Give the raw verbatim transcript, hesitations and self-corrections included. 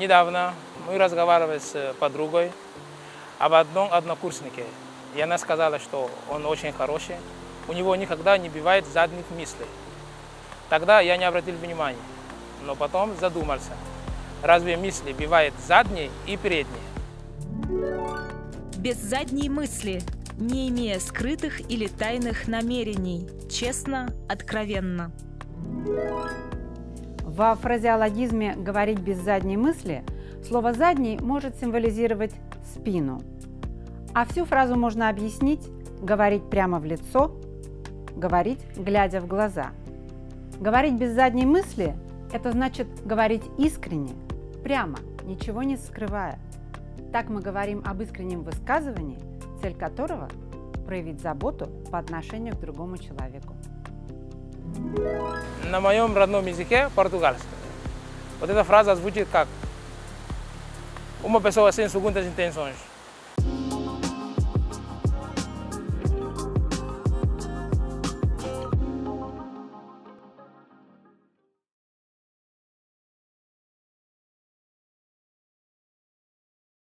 недавно мы разговаривали с подругой об одном однокурснике. И она сказала, что он очень хороший, у него никогда не бывает задних мыслей. Тогда я не обратил внимания, но потом задумался, разве мысли бывают задние и передние? Без задней мысли, не имея скрытых или тайных намерений, честно, откровенно. Во фразеологизме «говорить без задней мысли» слово «задний» может символизировать спину. А всю фразу можно объяснить: говорить прямо в лицо, говорить, глядя в глаза. Говорить без задней мысли – это значит говорить искренне, прямо, ничего не скрывая. Так мы говорим об искреннем высказывании, цель которого – проявить заботу по отношению к другому человеку. На моем родном языке, португальском, вот эта фраза звучит как «Uma pessoa sem segundas intenções».